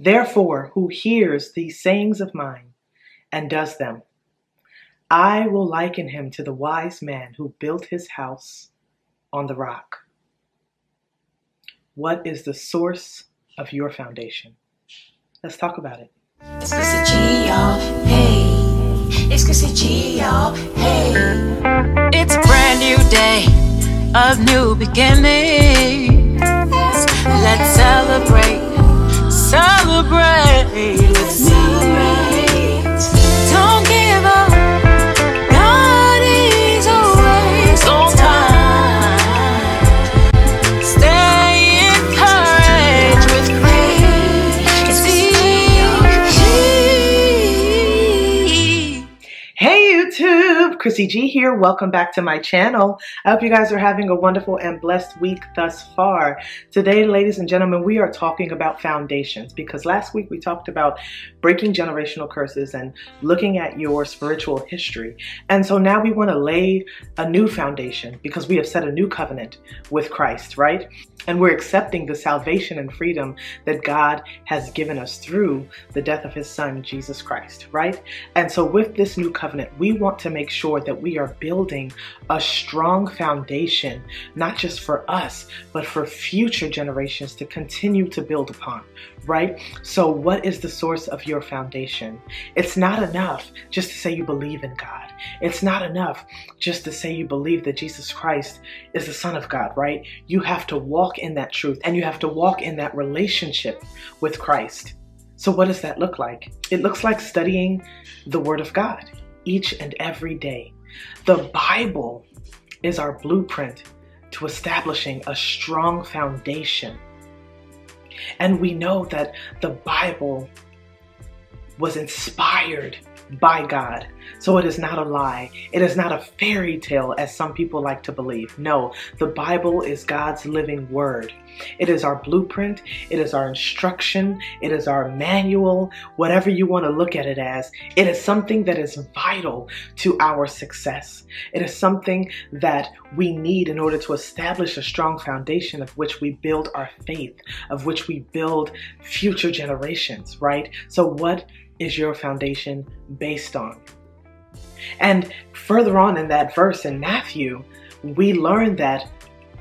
Therefore, who hears these sayings of mine and does them, I will liken him to the wise man who built his house on the rock. What is the source of your foundation? Let's talk about it. It's Christie G, y'all. Hey. It's Christie G, y'all. Hey. It's a brand new day, a new beginning. Let's celebrate. Celebrate. Let's celebrate. Don't give up. God is always on time. Stay encouraged with Christie G. Hey YouTube, Christie G here. Welcome back to my channel. I hope you guys are having a wonderful and blessed week thus far. Today, ladies and gentlemen, we are talking about foundations, because last week we talked about breaking generational curses and looking at your spiritual history. And so now we want to lay a new foundation, because we have set a new covenant with Christ, right? And we're accepting the salvation and freedom that God has given us through the death of his son, Jesus Christ, right? And so with this new covenant, we want to make sure that we are building a strong foundation, not just for us, but for future generations to continue to build upon, right? So what is the source of your foundation? It's not enough just to say you believe in God. It's not enough just to say you believe that Jesus Christ is the Son of God, right? You have to walk in that truth, and you have to walk in that relationship with Christ. So what does that look like? It looks like studying the Word of God each and every day. The Bible is our blueprint to establishing a strong foundation. And we know that the Bible was inspired by God. So it is not a lie. It is not a fairy tale, as some people like to believe. No, the Bible is God's living word. It is our blueprint. It is our instruction. It is our manual, whatever you want to look at it as. It is something that is vital to our success. It is something that we need in order to establish a strong foundation of which we build our faith, of which we build future generations, right? So what is your foundation based on? And further on in that verse in Matthew, we learn that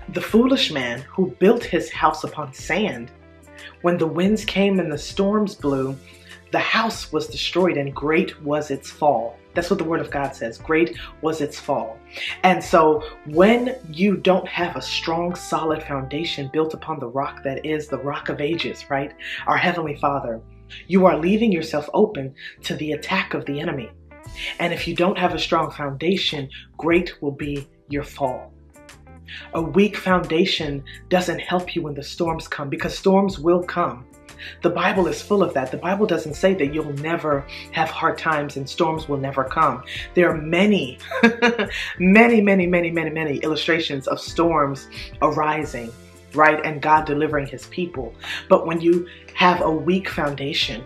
the foolish man who built his house upon sand, when the winds came and the storms blew, the house was destroyed, and great was its fall. That's what the Word of God says. Great was its fall. And so when you don't have a strong, solid foundation built upon the rock that is the Rock of Ages, right? Our Heavenly Father, you are leaving yourself open to the attack of the enemy. And if you don't have a strong foundation, great will be your fall. A weak foundation doesn't help you when the storms come, because storms will come. The Bible is full of that. The Bible doesn't say that you'll never have hard times and storms will never come. There are many, many illustrations of storms arising, right? And God delivering his people. But when you have a weak foundation,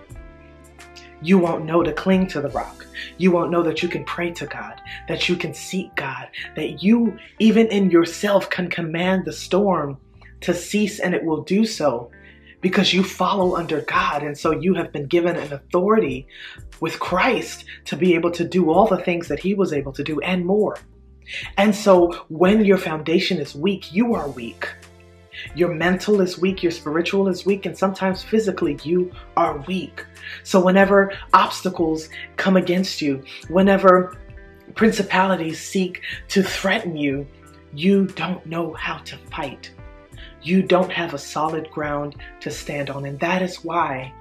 you won't know to cling to the rock. You won't know that you can pray to God, that you can seek God, that you, even in yourself, can command the storm to cease, and it will do so, because you follow under God. And so you have been given an authority with Christ to be able to do all the things that he was able to do and more. And so when your foundation is weak, you are weak. Your mental is weak, your spiritual is weak, and sometimes physically you are weak. So whenever obstacles come against you, whenever principalities seek to threaten you, you don't know how to fight. You don't have a solid ground to stand on. And that is why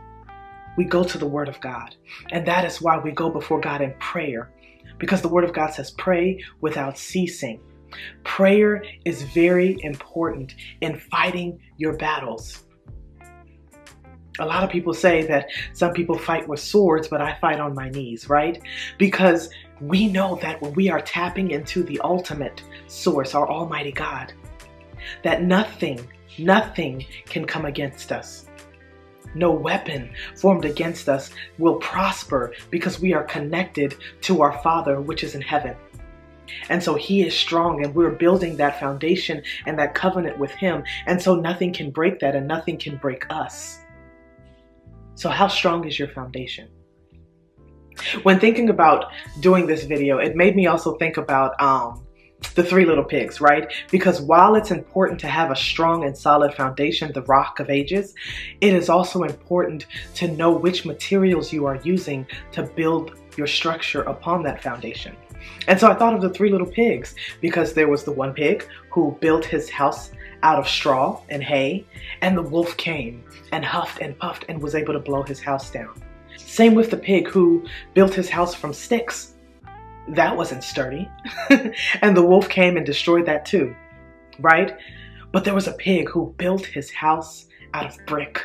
we go to the Word of God. And that is why we go before God in prayer, because the Word of God says, pray without ceasing. Prayer is very important in fighting your battles. A lot of people say that some people fight with swords, but I fight on my knees, right? Because we know that when we are tapping into the ultimate source, our Almighty God, that nothing can come against us. No weapon formed against us will prosper, because we are connected to our Father, which is in heaven. And so he is strong, and we're building that foundation and that covenant with him. And so nothing can break that, and nothing can break us. So how strong is your foundation? When thinking about doing this video, it made me also think about the Three Little Pigs, right? Because while it's important to have a strong and solid foundation, the Rock of Ages, it is also important to know which materials you are using to build your structure upon that foundation. And so I thought of the Three Little Pigs because there was the one pig who built his house out of straw and hay, and the wolf came and huffed and puffed and was able to blow his house down. Same with the pig who built his house from sticks. That wasn't sturdy. And the wolf came and destroyed that too, right? But there was a pig who built his house out of brick.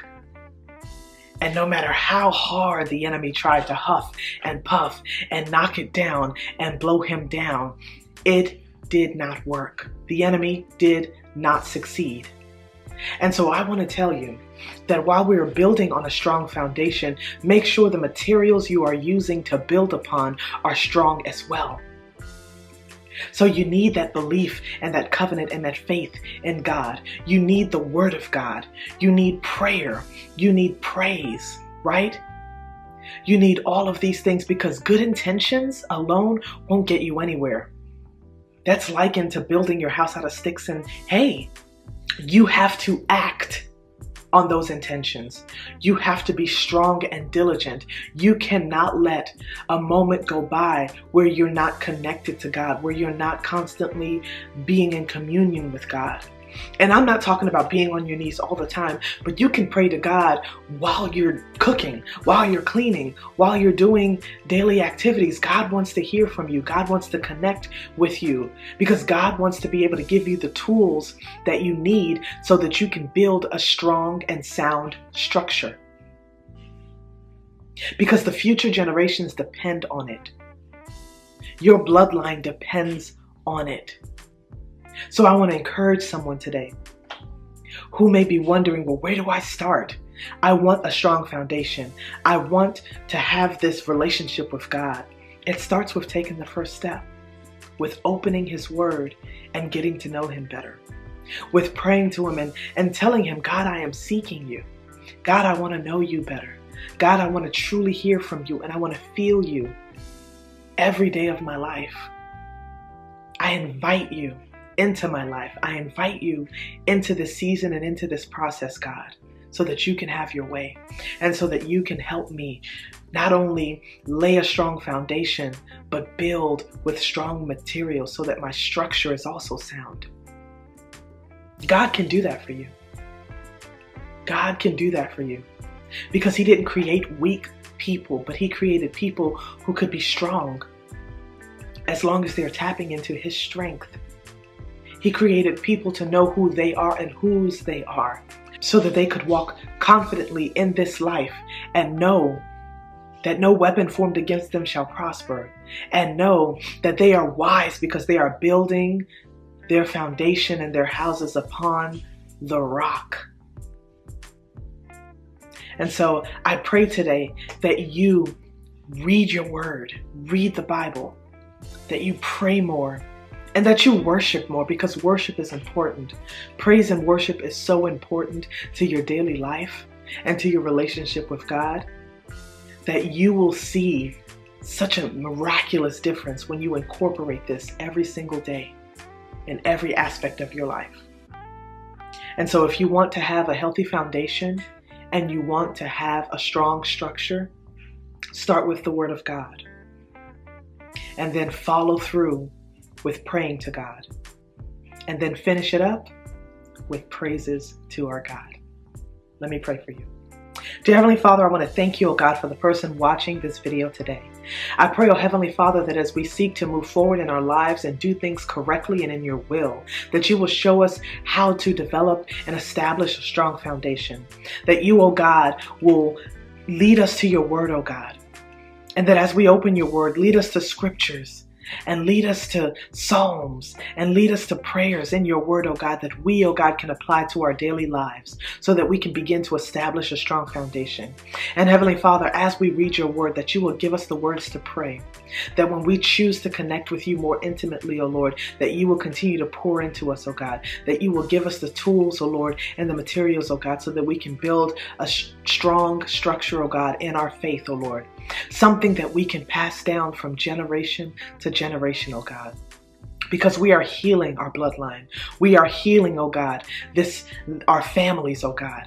And no matter how hard the enemy tried to huff and puff and knock it down and blow him down, it did not work. The enemy did not succeed. And so I want to tell you that while we are building on a strong foundation, make sure the materials you are using to build upon are strong as well. So you need that belief and that covenant and that faith in God. You need the Word of God. You need prayer. You need praise, right? You need all of these things because good intentions alone won't get you anywhere. That's likened to building your house out of sticks and hay. You have to act on those intentions. You have to be strong and diligent. You cannot let a moment go by where you're not connected to God, where you're not constantly being in communion with God. And I'm not talking about being on your knees all the time, but you can pray to God while you're cooking, while you're cleaning, while you're doing daily activities. God wants to hear from you. God wants to connect with you because God wants to be able to give you the tools that you need so that you can build a strong and sound structure. Because the future generations depend on it. Your bloodline depends on it. So I want to encourage someone today who may be wondering, well, where do I start? I want a strong foundation. I want to have this relationship with God. It starts with taking the first step, with opening His Word and getting to know Him better, with praying to Him and telling Him, God, I am seeking You. God, I want to know You better. God, I want to truly hear from You and I want to feel You every day of my life. I invite You into my life. I invite You into this season and into this process, God, so that You can have Your way and so that You can help me not only lay a strong foundation, but build with strong material so that my structure is also sound. God can do that for you. God can do that for you because He didn't create weak people, but He created people who could be strong as long as they're tapping into His strength. He created people to know who they are and whose they are so that they could walk confidently in this life and know that no weapon formed against them shall prosper and know that they are wise because they are building their foundation and their houses upon the rock. And so I pray today that you read your Word, read the Bible, that you pray more, and that you worship more because worship is important. Praise and worship is so important to your daily life and to your relationship with God that you will see such a miraculous difference when you incorporate this every single day in every aspect of your life. And so if you want to have a healthy foundation and you want to have a strong structure, start with the Word of God and then follow through with praying to God, and then finish it up with praises to our God. Let me pray for you. Dear Heavenly Father, I want to thank You, O God, for the person watching this video today. I pray, O Heavenly Father, that as we seek to move forward in our lives and do things correctly and in Your will, that You will show us how to develop and establish a strong foundation. That You, O God, will lead us to Your Word, O God. And that as we open Your Word, lead us to Scriptures, and lead us to Psalms, and lead us to prayers in Your Word, O God, that we, O God, can apply to our daily lives so that we can begin to establish a strong foundation. And Heavenly Father, as we read Your Word, that You will give us the words to pray, That when we choose to connect with you more intimately, O Lord, that you will continue to pour into us, O God, that you will give us the tools, O Lord, and the materials, O God, so that we can build a strong structure, O God, in our faith, O Lord, something that we can pass down from generation to generation, O God. Because we are healing our bloodline. We are healing, oh God, our families, oh God.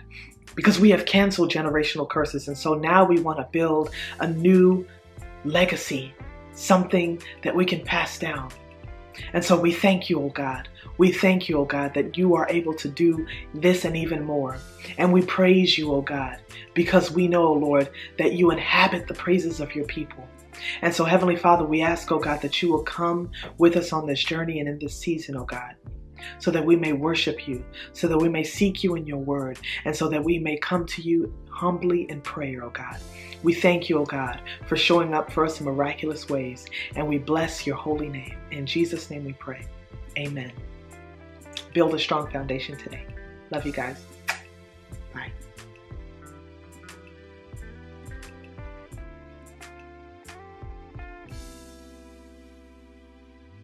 Because we have canceled generational curses. And so now we want to build a new legacy, something that we can pass down. And so we thank you, oh God. We thank you, oh God, that you are able to do this and even more. And we praise you, oh God, because we know, oh Lord, that you inhabit the praises of your people. And so, Heavenly Father, we ask, oh God, that you will come with us on this journey and in this season, oh God, so that we may worship you, so that we may seek you in your word, and so that we may come to you humbly in prayer, oh God. We thank you, oh God, for showing up for us in miraculous ways, and we bless your holy name. In Jesus' name we pray. Amen. Build a strong foundation today. Love you guys.